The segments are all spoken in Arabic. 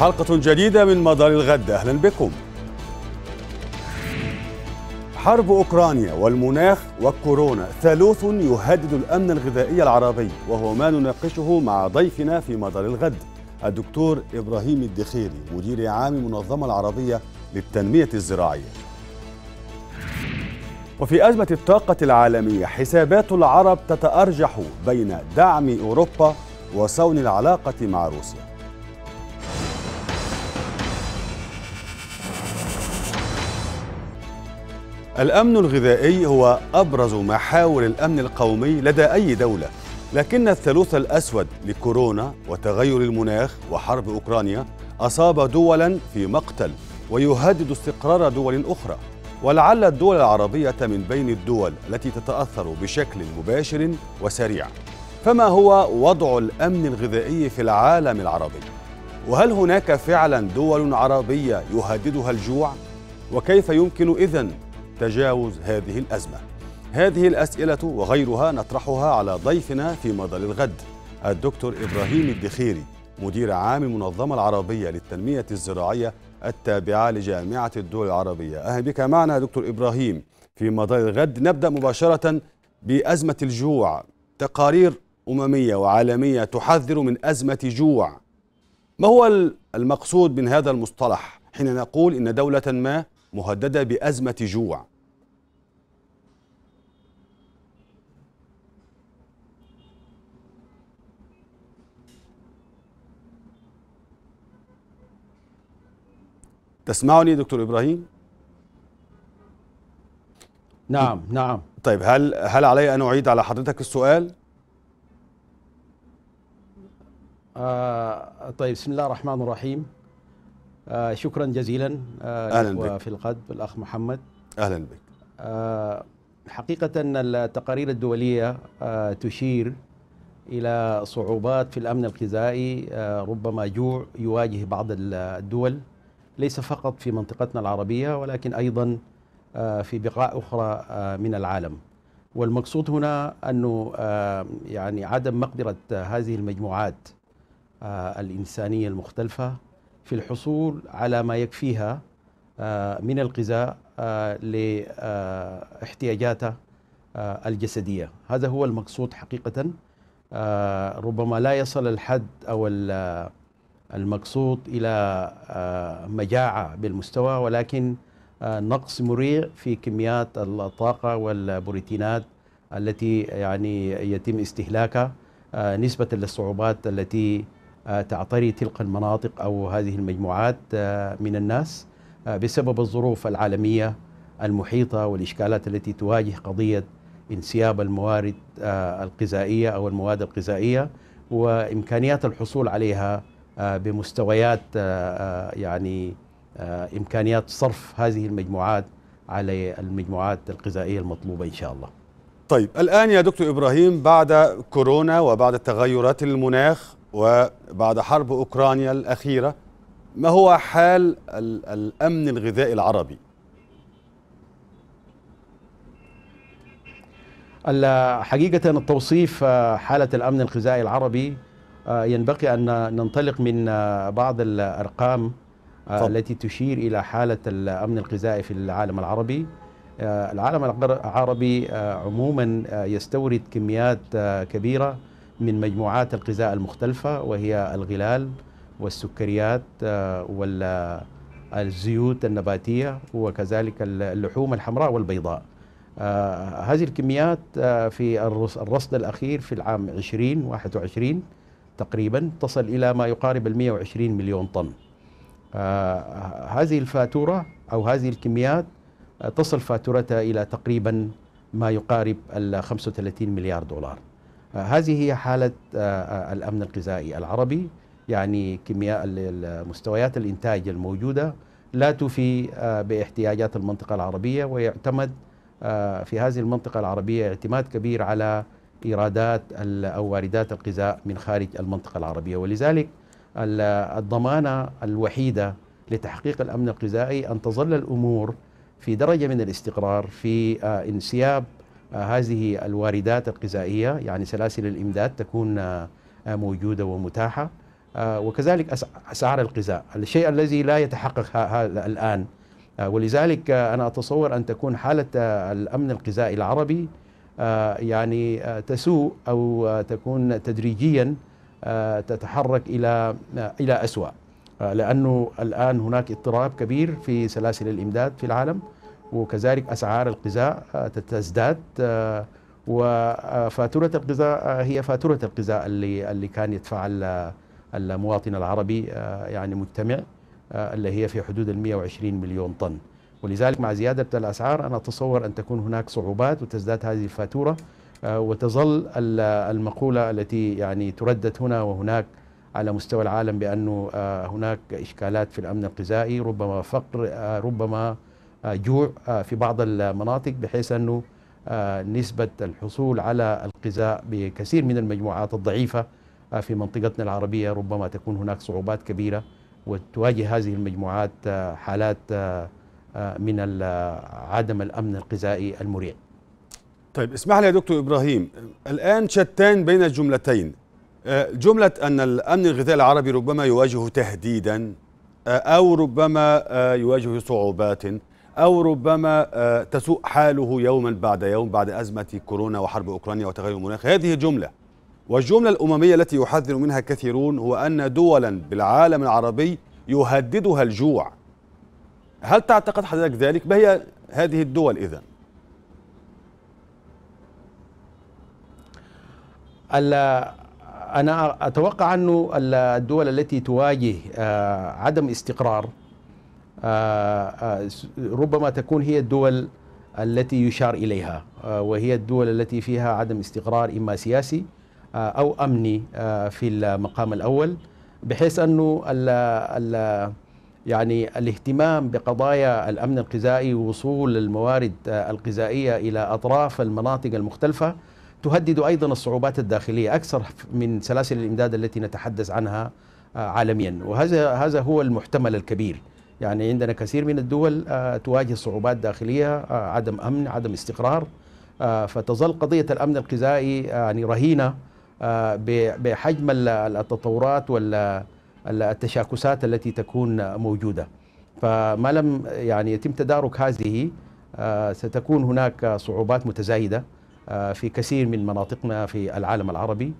حلقة جديدة من مدار الغد، أهلا بكم. حرب أوكرانيا والمناخ وكورونا ثالوث يهدد الأمن الغذائي العربي، وهو ما نناقشه مع ضيفنا في مدار الغد الدكتور إبراهيم الدخيري مدير عام المنظمة العربية للتنمية الزراعية. وفي أزمة الطاقة العالمية حسابات العرب تتأرجح بين دعم أوروبا وصون العلاقة مع روسيا. الأمن الغذائي هو أبرز محاور الأمن القومي لدى أي دولة، لكن الثالوث الأسود لكورونا وتغير المناخ وحرب أوكرانيا أصاب دولاً في مقتل ويهدد استقرار دول أخرى، ولعل الدول العربية من بين الدول التي تتأثر بشكل مباشر وسريع. فما هو وضع الأمن الغذائي في العالم العربي؟ وهل هناك فعلاً دول عربية يهددها الجوع؟ وكيف يمكن إذن تجاوز هذه الأزمة؟ هذه الأسئلة وغيرها نطرحها على ضيفنا في مدار الغد الدكتور إبراهيم الدخيري مدير عام المنظمة العربية للتنمية الزراعية التابعة لجامعة الدول العربية. أهلا بك معنا دكتور إبراهيم في مدار الغد. نبدأ مباشرة بأزمة الجوع. تقارير أممية وعالمية تحذر من أزمة جوع. ما هو المقصود من هذا المصطلح حين نقول إن دولة ما مهددة بأزمة جوع؟ تسمعني دكتور إبراهيم؟ نعم. طيب هل علي أن أعيد على حضرتك السؤال؟ طيب بسم الله الرحمن الرحيم. شكرا جزيلا في الغد والأخ محمد. أهلا بك. حقيقة التقارير الدولية تشير إلى صعوبات في الأمن الغذائي، ربما جوع يواجه بعض الدول ليس فقط في منطقتنا العربية ولكن أيضا في بقاع أخرى من العالم. والمقصود هنا أنه يعني عدم مقدرة هذه المجموعات الإنسانية المختلفة في الحصول على ما يكفيها من الغذاء لاحتياجاتها الجسدية. هذا هو المقصود حقيقة. ربما لا يصل الحد أو المقصود إلى مجاعة بالمستوى، ولكن نقص مريع في كميات الطاقة والبروتينات التي يعني يتم استهلاكها نسبة للصعوبات التي تعتري تلك المناطق أو هذه المجموعات من الناس بسبب الظروف العالمية المحيطة والإشكالات التي تواجه قضية انسياب الموارد الغذائية أو المواد الغذائية وإمكانيات الحصول عليها بمستويات يعني إمكانيات صرف هذه المجموعات على المجموعات الغذائية المطلوبة إن شاء الله. طيب الآن يا دكتور إبراهيم، بعد كورونا وبعد تغيرات المناخ وبعد حرب أوكرانيا الأخيرة، ما هو حال الأمن الغذائي العربي؟ حقيقة التوصيف حالة الأمن الغذائي العربي ينبغي أن ننطلق من بعض الأرقام التي تشير إلى حالة الأمن الغذائي في العالم العربي. العالم العربي عموما يستورد كميات كبيرة من مجموعات الغذاء المختلفة، وهي الغلال والسكريات والزيوت النباتية وكذلك اللحوم الحمراء والبيضاء. هذه الكميات في الرصد الأخير في العام 2021 تقريبا تصل إلى ما يقارب 120 مليون طن. هذه الفاتورة أو هذه الكميات تصل فاتورتها إلى تقريبا ما يقارب 35 مليار دولار. هذه هي حالة الأمن الغذائي العربي، يعني كمياء مستويات الإنتاج الموجودة لا تفي باحتياجات المنطقة العربية، ويعتمد في هذه المنطقة العربية اعتماد كبير على إيرادات أو واردات الغذاء من خارج المنطقة العربية. ولذلك الضمانة الوحيدة لتحقيق الأمن الغذائي أن تظل الأمور في درجة من الاستقرار في انسياب هذه الواردات الغذائية، يعني سلاسل الإمداد تكون موجودة ومتاحة، وكذلك أسعار الغذاء، الشيء الذي لا يتحقق الآن. ولذلك أنا أتصور أن تكون حالة الأمن الغذائي العربي يعني تسوء أو تكون تدريجيا تتحرك إلى أسوأ، لأنه الآن هناك اضطراب كبير في سلاسل الإمداد في العالم، وكذلك أسعار الغذاء تزداد، وفاتورة الغذاء هي فاتورة الغذاء اللي كان يدفعها المواطن العربي يعني مجتمع، اللي هي في حدود 120 مليون طن. ولذلك مع زيادة الأسعار أنا أتصور أن تكون هناك صعوبات وتزداد هذه الفاتورة، وتظل المقولة التي يعني تردد هنا وهناك على مستوى العالم بأنه هناك إشكالات في الأمن الغذائي، ربما فقر، ربما جوع في بعض المناطق، بحيث أنه نسبة الحصول على الغذاء بكثير من المجموعات الضعيفة في منطقتنا العربية ربما تكون هناك صعوبات كبيرة، وتواجه هذه المجموعات حالات من عدم الأمن الغذائي المريع. طيب اسمح لي يا دكتور إبراهيم، الآن شتان بين الجملتين، جملة أن الأمن الغذائي العربي ربما يواجه تهديدا أو ربما يواجه صعوبات أو ربما تسوء حاله يوما بعد يوم بعد أزمة كورونا وحرب أوكرانيا وتغير المناخ، هذه جملة. والجملة الأممية التي يحذر منها كثيرون هو أن دولا بالعالم العربي يهددها الجوع. هل تعتقد حضرتك ذلك؟ ما هي هذه الدول إذن؟ أنا أتوقع أنه الدول التي تواجه عدم استقرار ربما تكون هي الدول التي يشار إليها، وهي الدول التي فيها عدم استقرار إما سياسي أو أمني في المقام الأول، بحيث أنه يعني الاهتمام بقضايا الأمن الغذائي ووصول الموارد الغذائية إلى أطراف المناطق المختلفة تهدد أيضا الصعوبات الداخلية أكثر من سلاسل الإمداد التي نتحدث عنها عالميا، وهذا هو المحتمل الكبير. يعني عندنا كثير من الدول تواجه صعوبات داخلية، عدم أمن، عدم استقرار، فتظل قضية الأمن الغذائي يعني رهينة بحجم التطورات والتشاكسات التي تكون موجودة. فما لم يعني يتم تدارك هذه ستكون هناك صعوبات متزايدة في كثير من مناطقنا في العالم العربي،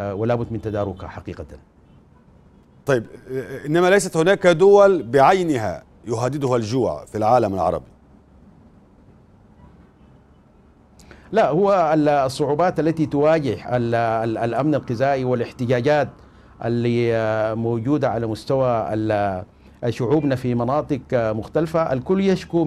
ولا بد من تداركها حقيقة. طيب إنما ليست هناك دول بعينها يهددها الجوع في العالم العربي؟ لا، هو الصعوبات التي تواجه الأمن الغذائي والاحتجاجات اللي موجودة على مستوى شعوبنا في مناطق مختلفة، الكل يشكو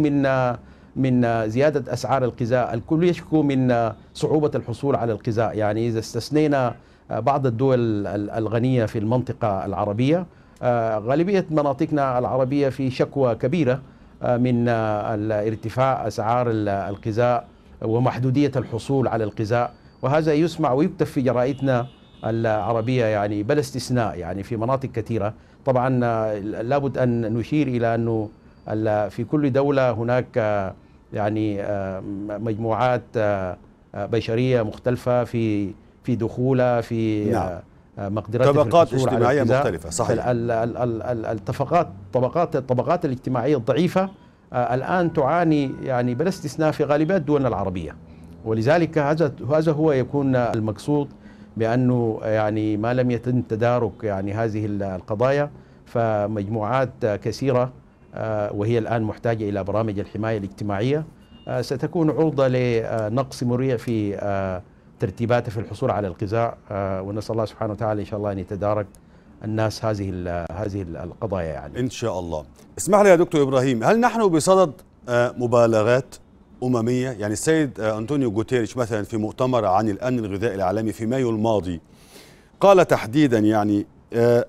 من زيادة أسعار الغذاء، الكل يشكو من صعوبة الحصول على الغذاء. يعني إذا استثنينا بعض الدول الغنية في المنطقة العربية، غالبية مناطقنا العربية في شكوى كبيرة من ارتفاع أسعار الغذاء ومحدودية الحصول على الغذاء، وهذا يسمع ويكتب في جرائدنا العربية يعني بلا استثناء، يعني في مناطق كثيرة. طبعا لابد أن نشير إلى أنه في كل دولة هناك يعني مجموعات بشرية مختلفة في دخولها، في نعم. مقدرات طبقات اجتماعية مختلفة، صحيح. الطبقات الاجتماعية الضعيفة الآن تعاني يعني بلا استثناء في غالبية دولنا العربية، ولذلك هذا هو يكون المقصود بأنه يعني ما لم يتم تدارك يعني هذه القضايا، فمجموعات كثيرة وهي الآن محتاجة إلى برامج الحماية الاجتماعية ستكون عرضة لنقص مريع في ترتيباتها في الحصول على الغذاء، ونسأل الله سبحانه وتعالى إن شاء الله أن يتدارك الناس هذه القضايا يعني إن شاء الله. اسمح لي يا دكتور إبراهيم، هل نحن بصدد مبالغات أممية؟ يعني السيد أنتونيو جوتيريش مثلا في مؤتمر عن الأمن الغذائي العالمي في مايو الماضي قال تحديدا يعني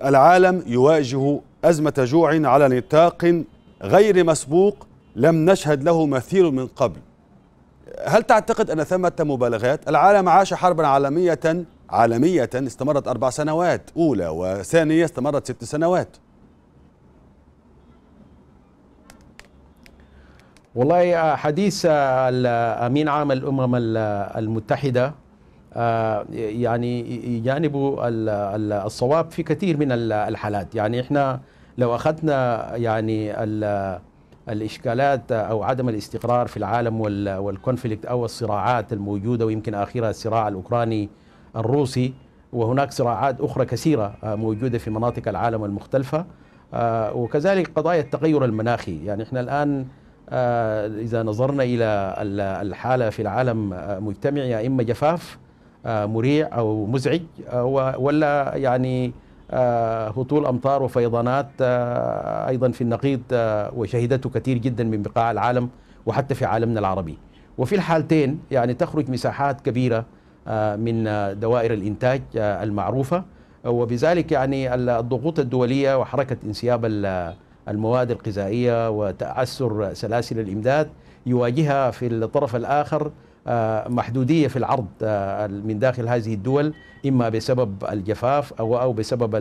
العالم يواجه أزمة جوع على نطاق غير مسبوق لم نشهد له مثيل من قبل. هل تعتقد أن ثمة مبالغات؟ العالم عاش حربا عالمية استمرت 4 سنوات، أولى وثانية استمرت 6 سنوات. والله حديث أمين عام الأمم المتحدة يعني يجانبوا الصواب في كثير من الحالات. يعني احنا لو اخذنا يعني الاشكالات او عدم الاستقرار في العالم والكونفليكت او الصراعات الموجوده، ويمكن اخرها الصراع الاوكراني الروسي، وهناك صراعات اخرى كثيره موجوده في مناطق العالم المختلفه، وكذلك قضايا التغير المناخي. يعني احنا الان إذا نظرنا إلى الحالة في العالم مجتمع يا إما جفاف مريع أو مزعج، ولا يعني هطول أمطار وفيضانات أيضا في النقيض، وشهدته كثير جدا من بقاع العالم وحتى في عالمنا العربي. وفي الحالتين يعني تخرج مساحات كبيرة من دوائر الإنتاج المعروفة، وبذلك يعني الضغوط الدولية وحركة انسياب المواد الغذائية وتعثر سلاسل الإمداد يواجهها في الطرف الآخر محدودية في العرض من داخل هذه الدول، إما بسبب الجفاف أو بسبب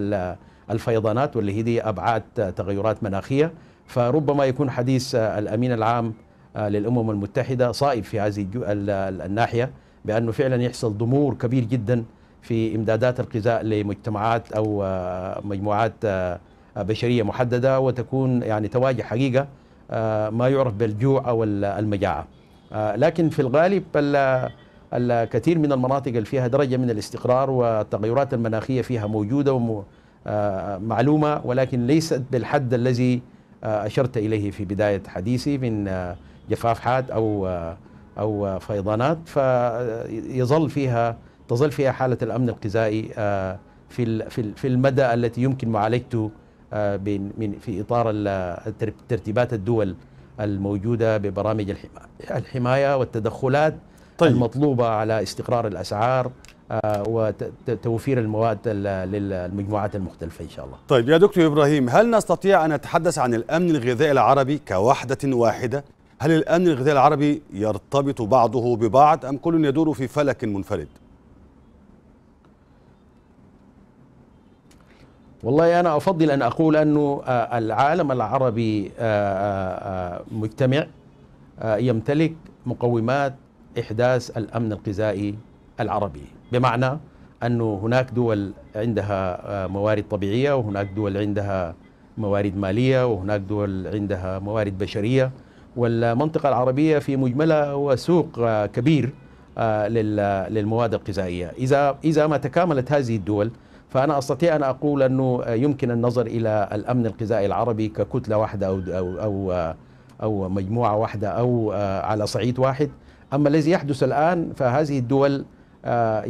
الفيضانات واللي هي أبعاد تغيرات مناخية. فربما يكون حديث الأمين العام للأمم المتحدة صائب في هذه الناحية، بأنه فعلا يحصل ضمور كبير جدا في إمدادات الغذاء لمجتمعات أو مجموعات بشرية محددة، وتكون يعني تواجه حقيقة ما يعرف بالجوع أو المجاعة. لكن في الغالب الكثير من المناطق اللي فيها درجة من الاستقرار والتغيرات المناخية فيها موجودة ومعلومة، ولكن ليست بالحد الذي أشرت إليه في بداية حديثي من جفاف حاد أو فيضانات، تظل فيها حالة الأمن الغذائي في المدى التي يمكن معالجته في إطار ترتيبات الدول الموجودة ببرامج الحماية والتدخلات المطلوبة على استقرار الأسعار وتوفير المواد للمجموعات المختلفة إن شاء الله. طيب يا دكتور إبراهيم، هل نستطيع أن نتحدث عن الأمن الغذائي العربي كوحدة واحدة؟ هل الأمن الغذائي العربي يرتبط بعضه ببعض أم كل يدور في فلك منفرد؟ والله أنا أفضل أن أقول أنه العالم العربي مجتمع يمتلك مقومات إحداث الأمن الغذائي العربي، بمعنى أنه هناك دول عندها موارد طبيعية، وهناك دول عندها موارد مالية، وهناك دول عندها موارد بشرية، والمنطقة العربية في مجملها هو سوق كبير للمواد الغذائية. إذا ما تكاملت هذه الدول، فأنا أستطيع أن أقول أنه يمكن النظر إلى الأمن الغذائي العربي ككتلة واحدة أو مجموعة واحدة أو على صعيد واحد. أما الذي يحدث الآن، فهذه الدول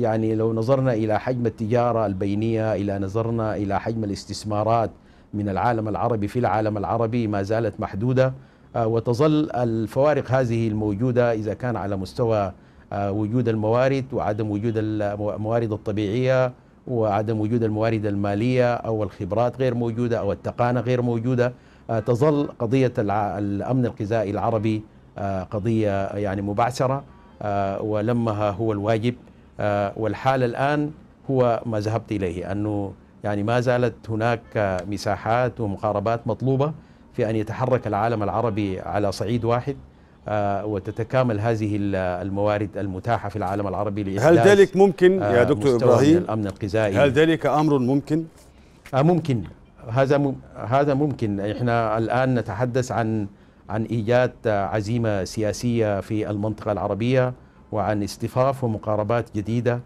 يعني لو نظرنا إلى حجم التجارة البينية، إلى نظرنا إلى حجم الاستثمارات من العالم العربي في العالم العربي، ما زالت محدودة، وتظل الفوارق هذه الموجودة إذا كان على مستوى وجود الموارد وعدم وجود الموارد الطبيعية، وعدم وجود الموارد المالية أو الخبرات غير موجودة أو التقانة غير موجودة. تظل قضية الأمن الغذائي العربي قضية يعني مبعثرة، ولمها هو الواجب. والحال الآن هو ما ذهبت إليه، أنه يعني ما زالت هناك مساحات ومقاربات مطلوبة في أن يتحرك العالم العربي على صعيد واحد، وتتكامل هذه الموارد المتاحة في العالم العربي. هل ذلك ممكن يا دكتور إبراهيم؟ الأمن الغذائي، هل ذلك أمر ممكن؟ ممكن، هذا ممكن. إحنا الآن نتحدث عن إيجاد عزيمة سياسية في المنطقة العربية، وعن اصطفاف ومقاربات جديدة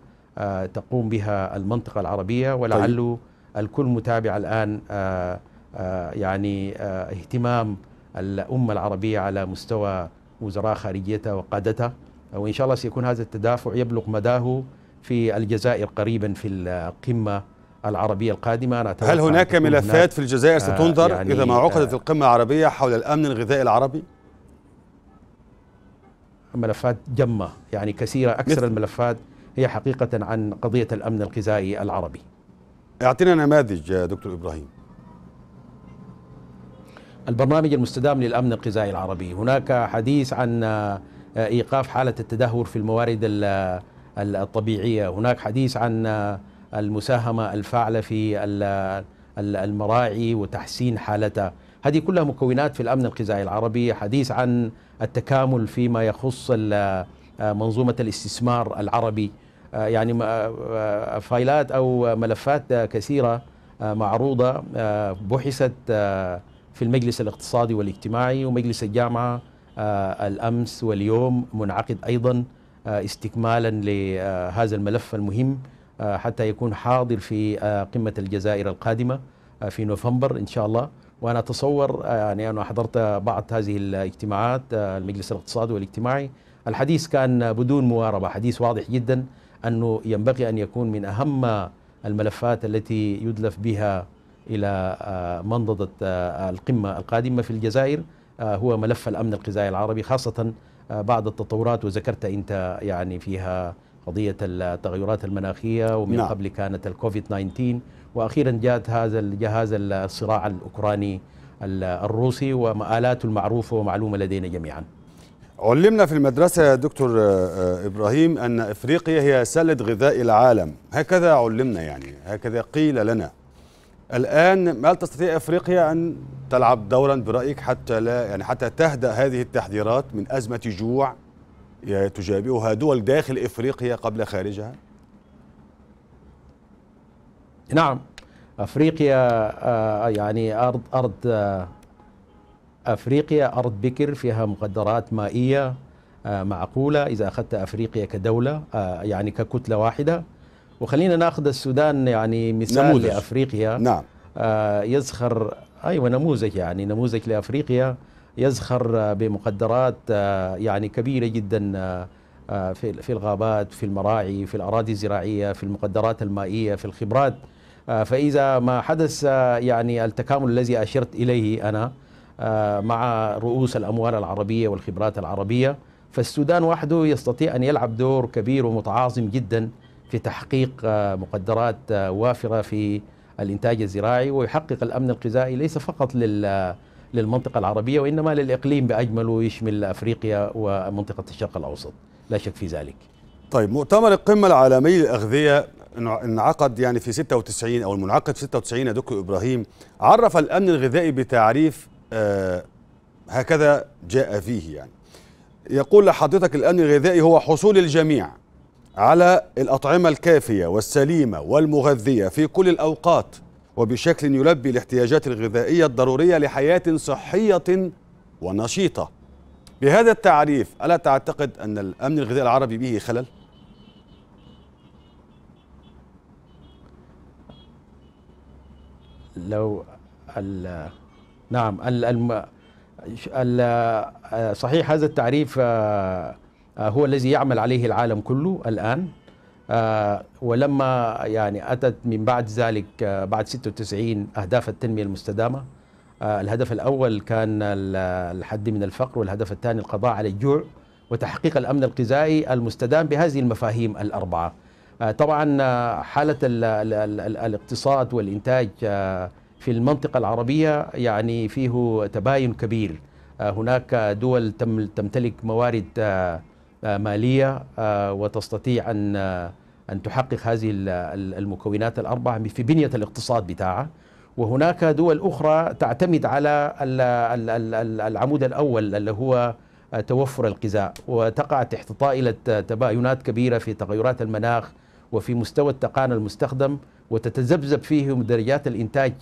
تقوم بها المنطقة العربية، ولعل طيب. الكل متابع الآن يعني اهتمام الأمة العربية على مستوى وزراء خارجيتها وقادتها، وإن شاء الله سيكون هذا التدافع يبلغ مداه في الجزائر قريبا في القمة العربية القادمة. أنا هل هناك ملفات في الجزائر ستنظر يعني إذا ما عقدت القمة العربية حول الأمن الغذائي العربي؟ ملفات جمة يعني كثيرة، أكثر الملفات هي حقيقة عن قضية الأمن الغذائي العربي. أعطينا نماذج يا دكتور إبراهيم. البرنامج المستدام للأمن الغذائي العربي، هناك حديث عن إيقاف حالة التدهور في الموارد الطبيعية، هناك حديث عن المساهمة الفاعلة في المراعي وتحسين حالتها، هذه كلها مكونات في الأمن الغذائي العربي. حديث عن التكامل فيما يخص منظومة الاستثمار العربي، يعني فايلات أو ملفات كثيرة معروضة بحثت في المجلس الاقتصادي والاجتماعي ومجلس الجامعة الأمس واليوم منعقد أيضا استكمالا لهذا الملف المهم حتى يكون حاضر في قمة الجزائر القادمة في نوفمبر إن شاء الله. وأنا أتصور يعني أنا حضرت بعض هذه الاجتماعات المجلس الاقتصادي والاجتماعي، الحديث كان بدون مواربة، حديث واضح جدا أنه ينبغي أن يكون من أهم الملفات التي يدلف بها إلى منضدة القمة القادمة في الجزائر هو ملف الأمن الغذائي العربي، خاصة بعد التطورات وذكرت أنت يعني فيها قضية التغيرات المناخية ومن نعم. قبل كانت الكوفيد 19 وأخيرا جاءت هذا الصراع الأوكراني الروسي ومآلاته المعروفة ومعلومة لدينا جميعا. علمنا في المدرسة دكتور إبراهيم أن إفريقيا هي سلة غذاء العالم، هكذا علمنا يعني هكذا قيل لنا. الآن هل تستطيع إفريقيا أن تلعب دورا برأيك حتى لا يعني حتى تهدأ هذه التحذيرات من أزمة جوع تجابهها دول داخل إفريقيا قبل خارجها؟ نعم، أفريقيا يعني أرض أفريقيا أرض بكر فيها مقدرات مائية معقولة إذا أخذت أفريقيا كدولة يعني ككتلة واحدة. وخلينا ناخذ السودان يعني مثال نموذج لأفريقيا. نعم. يزخر أيوة نموذج يعني نموذج لأفريقيا، يزخر بمقدرات يعني كبيرة جدا في الغابات، في المراعي، في الأراضي الزراعية، في المقدرات المائية، في الخبرات. فإذا ما حدث يعني التكامل الذي أشرت إليه أنا مع رؤوس الأموال العربية والخبرات العربية، فالسودان وحده يستطيع أن يلعب دور كبير ومتعاظم جدا في تحقيق مقدرات وافرة في الإنتاج الزراعي ويحقق الأمن الغذائي ليس فقط للمنطقة العربية وإنما للإقليم بأجمله، يشمل أفريقيا ومنطقة الشرق الأوسط لا شك في ذلك. طيب، مؤتمر القمة العالمية للأغذية انعقد يعني في 96 أو المنعقد في 96 يا دكتور إبراهيم، عرف الأمن الغذائي بتعريف هكذا جاء فيه يعني يقول لحضرتك الأمن الغذائي هو حصول الجميع على الأطعمة الكافية والسليمة والمغذية في كل الأوقات وبشكل يلبي الاحتياجات الغذائية الضرورية لحياة صحية ونشيطة. بهذا التعريف ألا تعتقد أن الأمن الغذائي العربي به خلل؟ لو نعم صحيح هذا التعريف هو الذي يعمل عليه العالم كله الآن، ولما يعني أتت من بعد ذلك بعد 96 أهداف التنمية المستدامة، الهدف الأول كان الحد من الفقر والهدف الثاني القضاء على الجوع وتحقيق الأمن الغذائي المستدام بهذه المفاهيم الأربعة. طبعا حالة الاقتصاد والإنتاج في المنطقة العربية يعني فيه تباين كبير، هناك دول تمتلك موارد مالية وتستطيع أن تحقق هذه المكونات الأربعة في بنية الاقتصاد بتاعها، وهناك دول أخرى تعتمد على العمود الأول اللي هو توفر الغذاء وتقع تحت طائلة تباينات كبيرة في تغيرات المناخ وفي مستوى التقانة المستخدم وتتذبذب فيهم درجات الإنتاج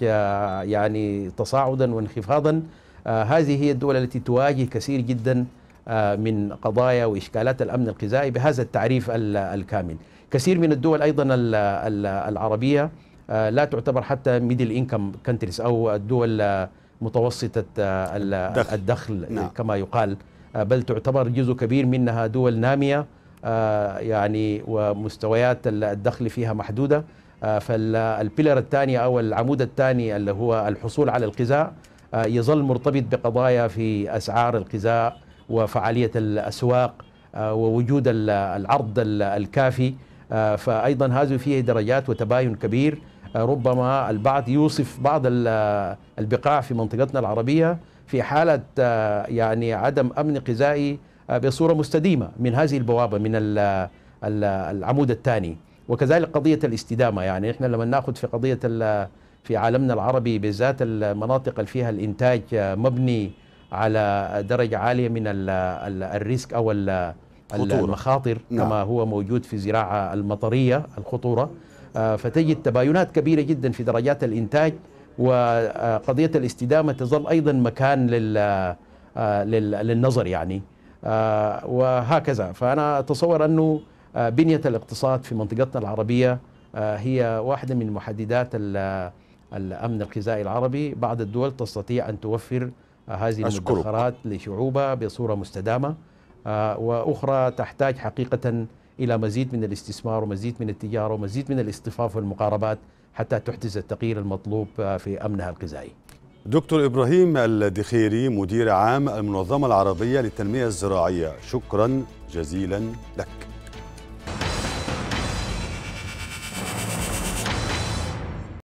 يعني تصاعدا وانخفاضا. هذه هي الدول التي تواجه كثير جدا من قضايا وإشكالات الأمن الغذائي بهذا التعريف الكامل. كثير من الدول أيضا العربية لا تعتبر حتى ميدل إنكم كنتريز أو الدول متوسطة الدخل نعم. كما يقال، بل تعتبر جزء كبير منها دول نامية يعني ومستويات الدخل فيها محدودة. فالبيلر الثاني أو العمود الثاني اللي هو الحصول على الغذاء يظل مرتبط بقضايا في أسعار الغذاء وفعالية الأسواق ووجود العرض الكافي، فأيضا هذه فيه درجات وتباين كبير. ربما البعض يوصف بعض البقاع في منطقتنا العربية في حالة يعني عدم أمن غذائي بصورة مستديمة من هذه البوابة من العمود الثاني، وكذلك قضية الاستدامة. يعني احنا لما ناخذ في قضية في عالمنا العربي بالذات المناطق اللي فيها الإنتاج مبني على درجة عالية من الريسك أو المخاطر كما هو موجود في الزراعة المطرية الخطورة، فتجد تباينات كبيرة جدا في درجات الإنتاج، وقضية الاستدامة تظل أيضا مكان للنظر يعني، وهكذا. فأنا أتصور أنه بنية الاقتصاد في منطقتنا العربية هي واحدة من محددات الأمن الغذائي العربي. بعض الدول تستطيع أن توفر هذه المدخرات لشعوبها بصورة مستدامة، وأخرى تحتاج حقيقة إلى مزيد من الاستثمار ومزيد من التجارة ومزيد من الاصطفاف والمقاربات حتى تحدث التغيير المطلوب في أمنها الغذائي. دكتور إبراهيم الدخيري، مدير عام المنظمة العربية للتنمية الزراعية، شكرا جزيلا لك.